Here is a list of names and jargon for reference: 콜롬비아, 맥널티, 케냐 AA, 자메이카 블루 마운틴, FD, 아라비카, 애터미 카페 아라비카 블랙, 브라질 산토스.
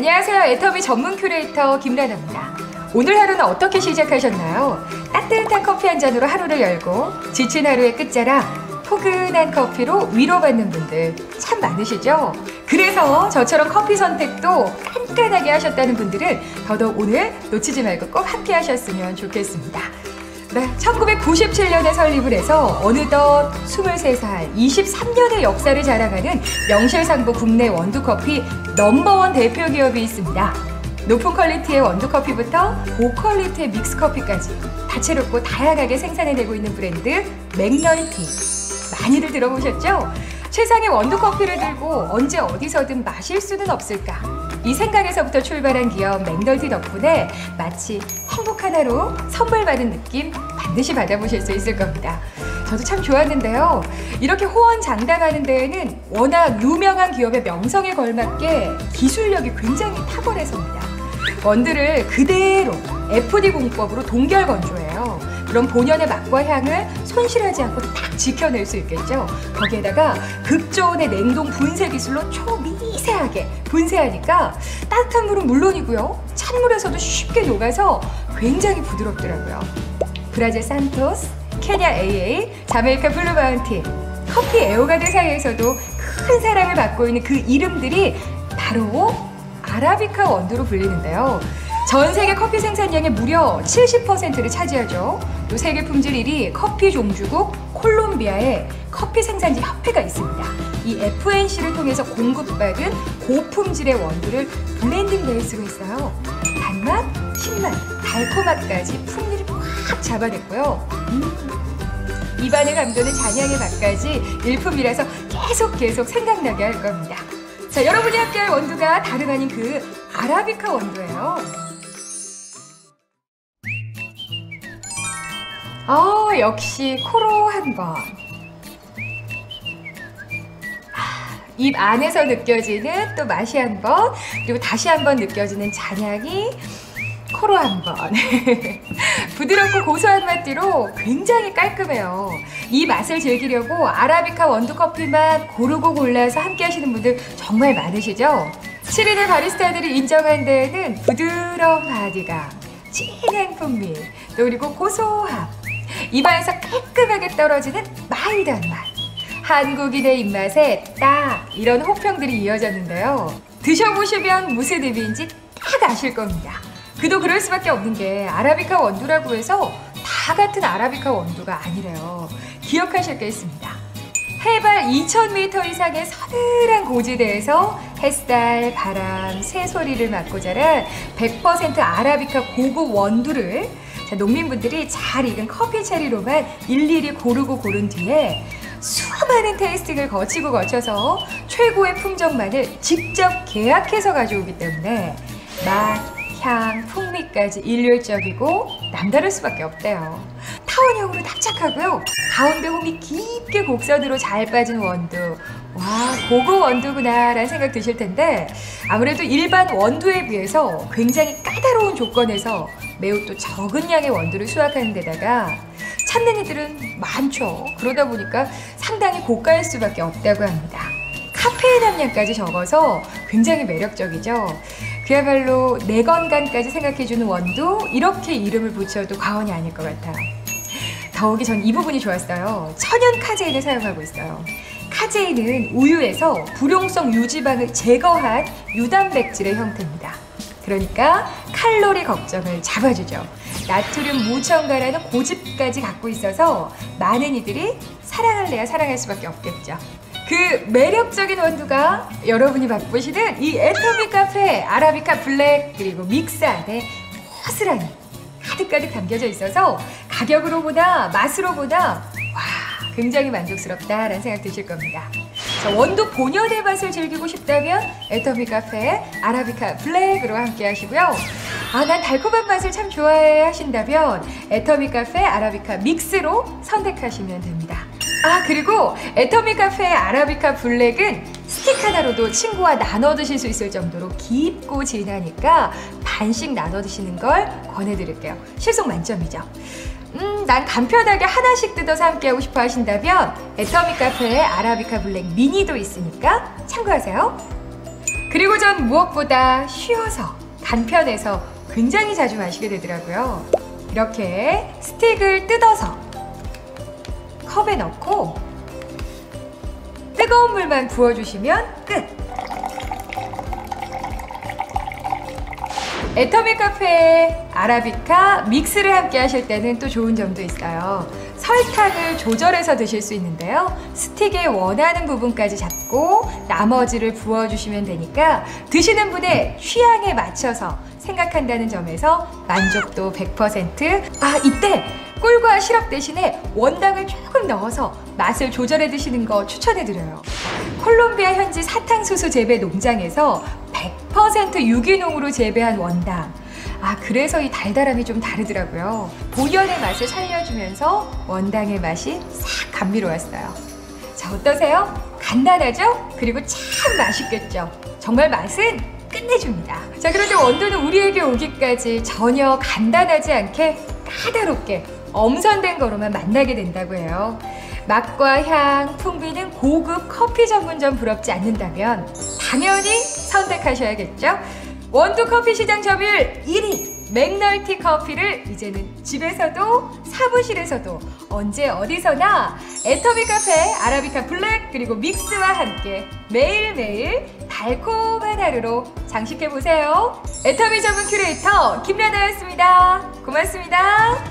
안녕하세요. 애터미 전문 큐레이터 김라나입니다. 오늘 하루는 어떻게 시작하셨나요? 따뜻한 커피 한 잔으로 하루를 열고 지친 하루의 끝자락 포근한 커피로 위로받는 분들 참 많으시죠? 그래서 저처럼 커피 선택도 깐깐하게 하셨다는 분들은 더더욱 오늘 놓치지 말고 꼭 함께 하셨으면 좋겠습니다. 네, 1997년에 설립을 해서 어느덧 23살, 23년의 역사를 자랑하는 명실상부 국내 원두커피 넘버원 대표 기업이 있습니다. 높은 퀄리티의 원두커피부터 고퀄리티의 믹스커피까지 다채롭고 다양하게 생산해내고 있는 브랜드 맥널티. 많이들 들어보셨죠? 세상에 원두커피를 들고 언제 어디서든 마실 수는 없을까? 이 생각에서부터 출발한 기업 맥널티 덕분에 마치 행복한 하루 선물 받은 느낌 반드시 받아보실 수 있을 겁니다. 저도 참 좋았는데요. 이렇게 호언장담하는 데에는 워낙 유명한 기업의 명성에 걸맞게 기술력이 굉장히 탁월해서입니다. 원두를 그대로 FD 공법으로 동결 건조해요. 그럼 본연의 맛과 향을 손실하지 않고 딱 지켜낼 수 있겠죠. 거기에다가 극저온의 냉동 분쇄 기술로 초미세하게 분쇄하니까 따뜻한 물은 물론이고요. 찬물에서도 쉽게 녹아서 굉장히 부드럽더라고요. 브라질 산토스, 케냐 AA, 자메이카 블루 마운틴, 커피 애호가들 사이에서도 큰 사랑을 받고 있는 그 이름들이 바로 아라비카 원두로 불리는데요. 전 세계 커피 생산량의 무려 70%를 차지하죠. 또 세계 품질 1위 커피 종주국 콜롬비아에 커피 생산지 협회가 있습니다. 이 FNC를 통해서 공급받은 고품질의 원두를 블렌딩 베이스로 했어요. 단맛, 신맛, 달콤함까지 풍미를 꽉 잡아냈고요. 입안의 감도는 잔향의 맛까지 일품이라서 계속 생각나게 할 겁니다. 자, 여러분이 함께할 원두가 다름 아닌 그 아라비카 원두예요. 역시 코로 한 번. 입 안에서 느껴지는 또 맛이 한 번, 그리고 다시 한 번 느껴지는 잔향이 코로 한 번. 부드럽고 고소한 맛뒤로 굉장히 깔끔해요. 이 맛을 즐기려고 아라비카 원두 커피만 고르고 골라서 함께 하시는 분들 정말 많으시죠? 7인의 바리스타들이 인정한 데에는 부드러운 바디감, 진한 풍미, 또 그리고 고소함, 입안에서 깔끔하게 떨어지는 마일드한 맛. 한국인의 입맛에 딱 이런 호평들이 이어졌는데요. 드셔보시면 무슨 의미인지 딱 아실 겁니다. 그도 그럴 수밖에 없는 게 아라비카 원두라고 해서 다 같은 아라비카 원두가 아니래요. 기억하실 게 있습니다. 해발 2000m 이상의 서늘한 고지대에서 햇살, 바람, 새소리를 맡고 자란 100% 아라비카 고급 원두를 농민분들이 잘 익은 커피 체리로만 일일이 고른 뒤에 수많은 테이스팅을 거쳐서 최고의 품종만을 직접 계약해서 가져오기 때문에 맛, 향, 풍미까지 일률적이고 남다를 수밖에 없대요. 타원형으로 납작하고요. 가운데 홈이 깊게 곡선으로 잘 빠진 원두. 와, 고급 원두구나 라는 생각 드실 텐데 아무래도 일반 원두에 비해서 굉장히 까다로운 조건에서 매우 또 적은 양의 원두를 수확하는 데다가 찾는 이들은 많죠. 그러다 보니까 상당히 고가일 수밖에 없다고 합니다. 카페인 함량까지 적어서 굉장히 매력적이죠. 그야말로 내 건강까지 생각해주는 원두, 이렇게 이름을 붙여도 과언이 아닐 것 같아요. 더욱이 전 이 부분이 좋았어요. 천연 카제인을 사용하고 있어요. 카제인은 우유에서 불용성 유지방을 제거한 유단백질의 형태입니다. 그러니까 칼로리 걱정을 잡아주죠. 나트륨 무첨가라는 고집까지 갖고 있어서 많은 이들이 사랑할래야 사랑할 수밖에 없겠죠. 그 매력적인 원두가 여러분이 맛보시는 이 애터미 카페 아라비카 블랙, 그리고 믹스 안에 고스란히 가득가득 담겨져 있어서 가격으로보다 맛으로보다 와, 굉장히 만족스럽다라는 생각 드실 겁니다. 자, 원두 본연의 맛을 즐기고 싶다면 애터미 카페 아라비카 블랙으로 함께 하시고요. 아, 난 달콤한 맛을 참 좋아해 하신다면 애터미 카페 아라비카 믹스로 선택하시면 됩니다. 아, 그리고 애터미 카페 아라비카 블랙은 스틱 하나로도 친구와 나눠 드실 수 있을 정도로 깊고 진하니까 반씩 나눠 드시는 걸 권해드릴게요. 실속 만점이죠. 난 간편하게 하나씩 뜯어서 함께하고 싶어 하신다면 애터미 카페에 아라비카 블랙 미니도 있으니까 참고하세요. 그리고 전 무엇보다 쉬워서 간편해서 굉장히 자주 마시게 되더라고요. 이렇게 스틱을 뜯어서 컵에 넣고 뜨거운 물만 부어주시면 끝! 애터미 카페에 아라비카 믹스를 함께 하실 때는 또 좋은 점도 있어요. 설탕을 조절해서 드실 수 있는데요, 스틱에 원하는 부분까지 잡고 나머지를 부어주시면 되니까 드시는 분의 취향에 맞춰서 생각한다는 점에서 만족도 100%. 아, 이때 꿀과 시럽 대신에 원당을 조금 넣어서 맛을 조절해 드시는 거 추천해드려요. 콜롬비아 현지 사탕수수 재배 농장에서 100% 유기농으로 재배한 원당. 아, 그래서 이 달달함이 좀 다르더라고요. 본연의 맛을 살려주면서 원당의 맛이 싹 감미로웠어요. 자, 어떠세요? 간단하죠? 그리고 참 맛있겠죠? 정말 맛은 끝내줍니다. 자, 그런데 원두는 우리에게 오기까지 전혀 간단하지 않게 까다롭게 엄선된 거로만 만나게 된다고 해요. 맛과 향, 풍미는 고급 커피 전문점 부럽지 않는다면 당연히 선택하셔야겠죠? 원두 커피 시장 점유율 1위 맥널티 커피를 이제는 집에서도 사무실에서도 언제 어디서나 애터미 카페 아라비카 블랙 그리고 믹스와 함께 매일매일 달콤한 하루로 장식해보세요. 애터미 전문 큐레이터 김라나였습니다. 고맙습니다.